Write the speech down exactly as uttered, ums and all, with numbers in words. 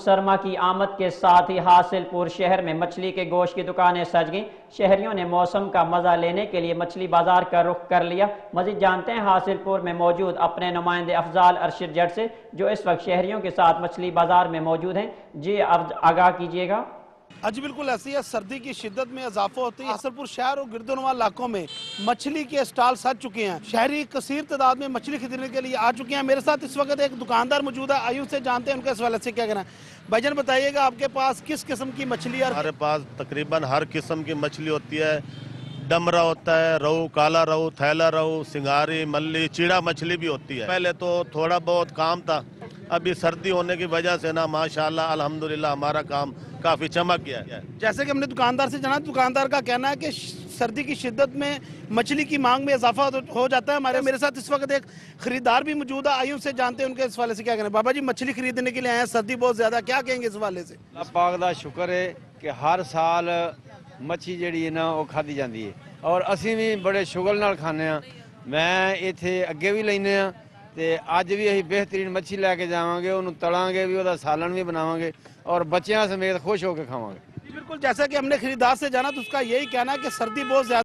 शर्मा की आमद के साथ ही हासिलपुर शहर में मछली के गोश्त की दुकानें सज गईं। शहरियों ने मौसम का मजा लेने के लिए मछली बाजार का रुख कर लिया। मजीद जानते हैं हासिलपुर में मौजूद अपने नुमाइंदे अफजल अरशद जट से, जो इस वक्त शहरियों के साथ मछली बाजार में मौजूद हैं। जी आगाह कीजिएगा। आज बिल्कुल ऐसी है, सर्दी की शिद्दत में इजाफा होती है। हासिलपुर शहर और गिरदोनुमा इलाकों में मछली के स्टॉल सज चुके हैं। शहरी कसीर तादाद में मछली खरीदने के लिए आ चुके हैं। मेरे साथ इस वक्त एक दुकानदार मौजूद है, आयु से जानते हैं उनके इस वाले से क्या कहना है। भाईजान बताइएगा, आपके पास किस किस्म की मछली है? हमारे पास तकरीबन हर किस्म की मछली होती है। डमरा होता है, रोहू, काला रोहू, थैला रोहू, सिंगारी, मल्ली, चीड़ा मछली भी होती है। पहले तो थोड़ा बहुत काम था, अभी सर्दी होने की वजह से ना माशाल्लाह अल्हम्दुलिल्लाह हमारा काम काफ़ी चमक गया है। जैसे कि हमने दुकानदार से जाना, दुकानदार का कहना है कि सर्दी की शिद्दत में मछली की मांग में इजाफा हो जाता है। हमारे मेरे साथ इस वक्त एक खरीदार भी मौजूद है, आइए उनसे जानते हैं उनके इस वाले से क्या कहना है। बाबा जी मछली खरीदने के लिए आए हैं, सर्दी बहुत ज़्यादा, क्या कहेंगे इस वाले से? अल्लाह पाक दा शुक्र है कि हर साल मच्छी जिहड़ी है ना वो खाधी जाती है और असीं भी बड़े शुगल नाल खाने। मैं इत्थे अगे भी लैने ते अज भी असीं बेहतरीन मच्छी लैके जावांगे, उन्हूं तलांगे भी, उहदा सालन भी बनावांगे और बच्चों समेत खुश होकर खावांगे। बिल्कुल, जैसा कि हमने खरीदार से जाना तो उसका यही कहना है कि सर्दी बहुत ज्यादा